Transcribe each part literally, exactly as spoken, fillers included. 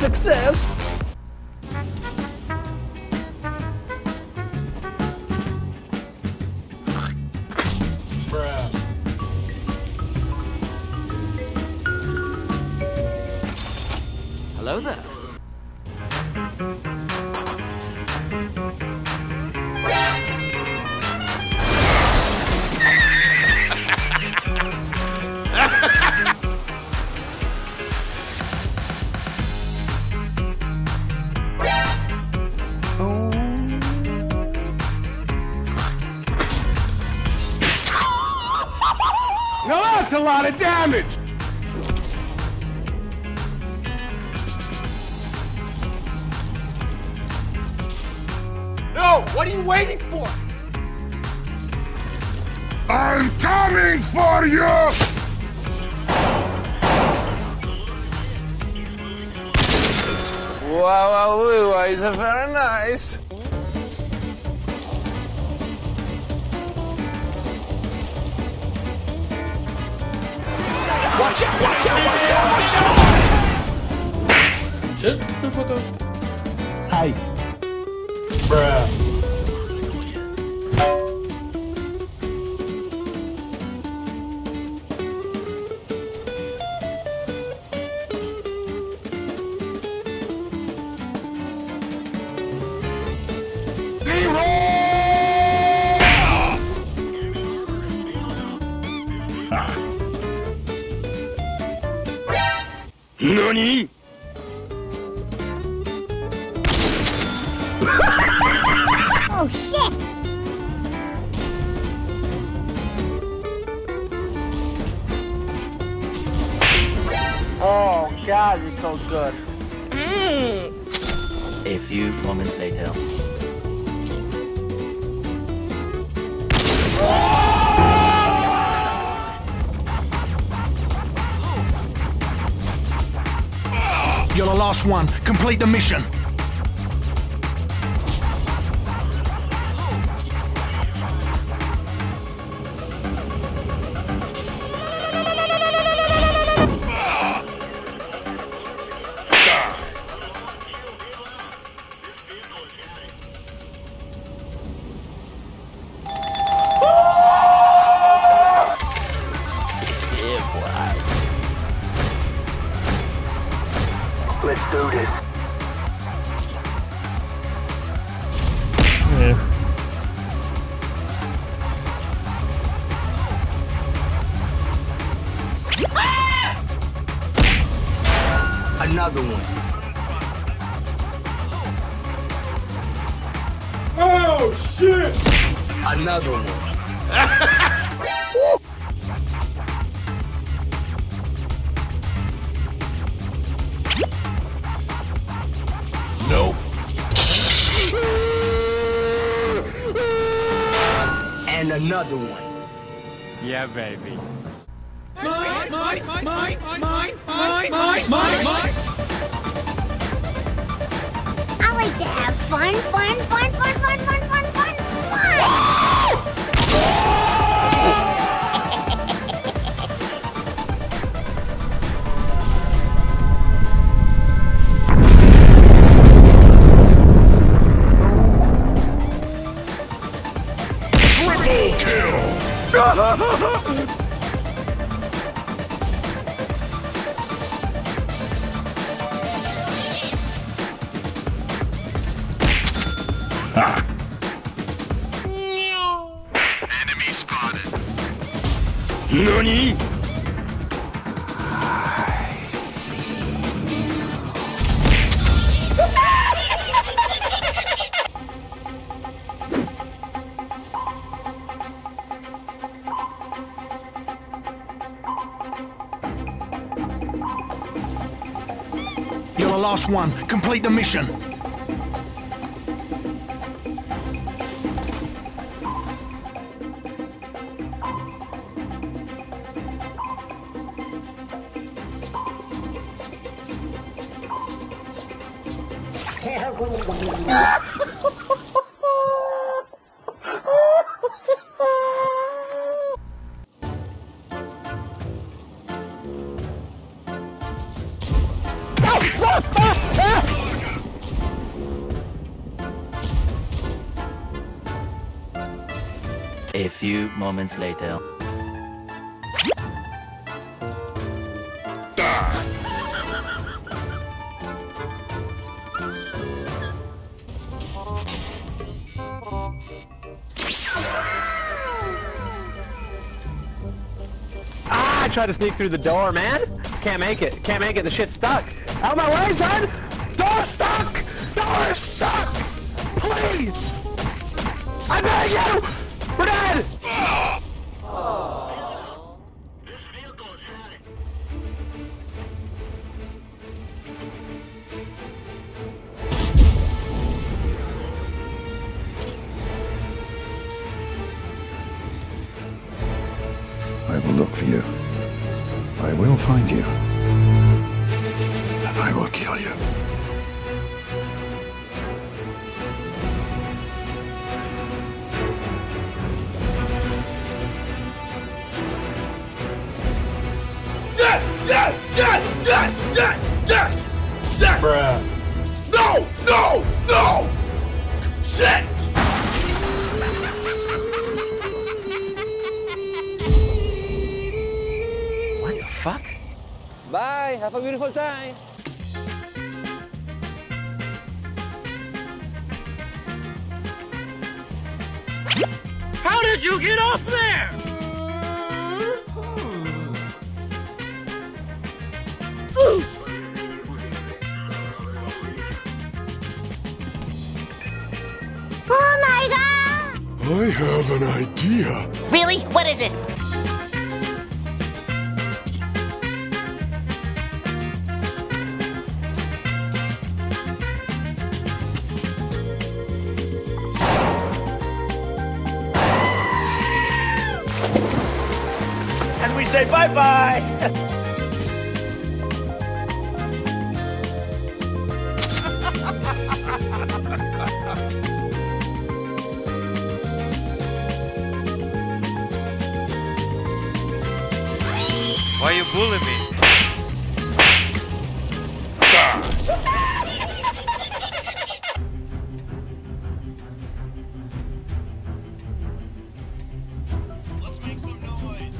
success! Hello there. Now that's a lot of damage! No! What are you waiting for? I'm coming for you! Wow, Blue Eyes are very nice. Watch out! Watch out! Watch out! Watch out! Shit! The photo. Hi. Bruh. Ah. NANI?! Oh shit! Oh god, this smells good. Mm. A few moments later. You're the last one. Complete the mission. Let's do this. Yeah. Ah! Another one. Oh shit! Another one. Nope. And another one. Yeah, baby. Mine, mine, mine, mine, mine, mine, mine, mine. I like to have fun, fun, fun, fun, fun, fun, fun, fun, ah. Enemy spotted. NANI? I see you. You're the last one. Complete the mission. A few moments later. Ah, I tried to sneak through the door, man. Can't make it. Can't make it. The shit's stuck. Out of my way, son! Door's stuck! Door's stuck! Please! I beg you! We're dead! Oh. This vehicle has had it. I will look for you. I will find you. I will kill you. Yes! Yes! Yes! Yes! Yes! Yes! Yes! Bruh. No! No! No! Shit! What the fuck? Bye! Have a beautiful time! How did you get up there? Ooh. Oh my god! I have an idea. Really? What is it? And we say bye-bye! Why you bullying me? Let's make some noise.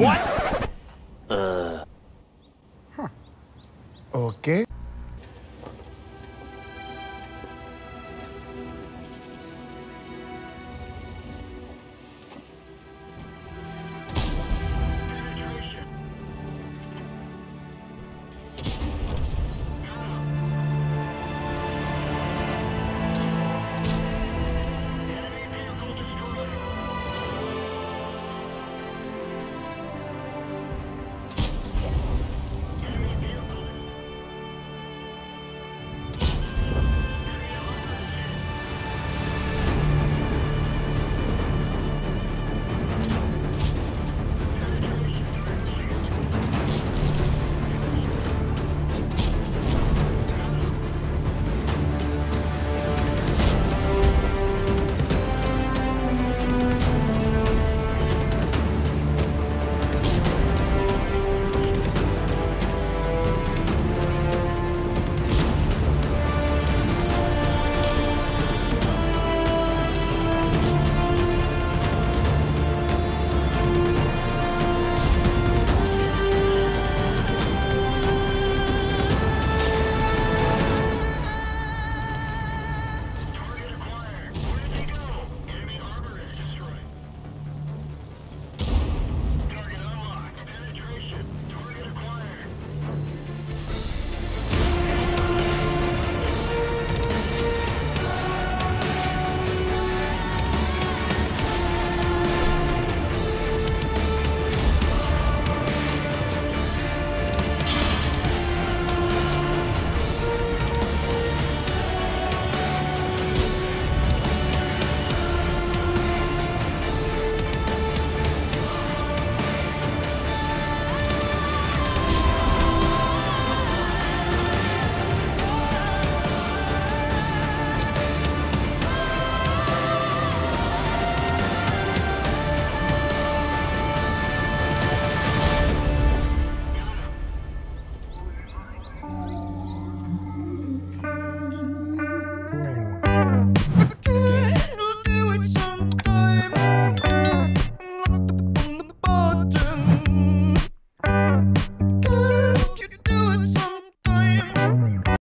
What? Uh. Huh. Okay.